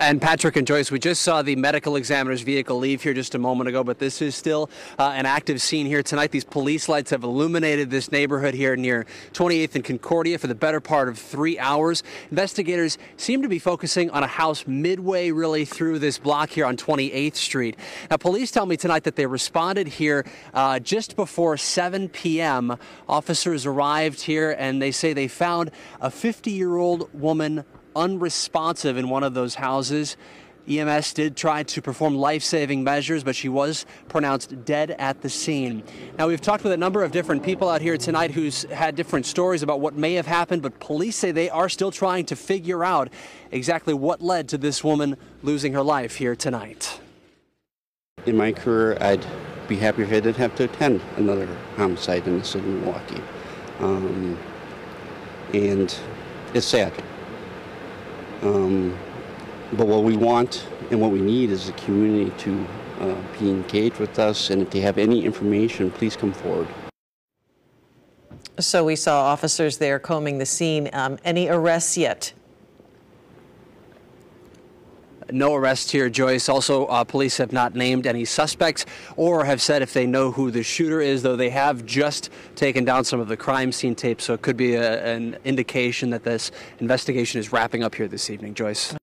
And Patrick and Joyce, we just saw the medical examiner's vehicle leave here just a moment ago, but this is still an active scene here tonight. These police lights have illuminated this neighborhood here near 28th and Concordia for the better part of 3 hours. Investigators seem to be focusing on a house midway really through this block here on 28th Street. Now, police tell me tonight that they responded here just before 7 p.m. Officers arrived here and they say they found a 50-year-old woman unresponsive in one of those houses. EMS did try to perform life-saving measures, but she was pronounced dead at the scene. Now, we've talked with a number of different people out here tonight who's had different stories about what may have happened, but police say they are still trying to figure out exactly what led to this woman losing her life here tonight. In my career, I'd be happy if I didn't have to attend another homicide in the city of Milwaukee. And it's sad. But what we want and what we need is the community to be engaged with us, and if they have any information, please come forward. So we saw officers there combing the scene. Any arrests yet? No arrests here, Joyce. Also, police have not named any suspects or have said if they know who the shooter is, though they have just taken down some of the crime scene tape, so it could be an indication that this investigation is wrapping up here this evening, Joyce.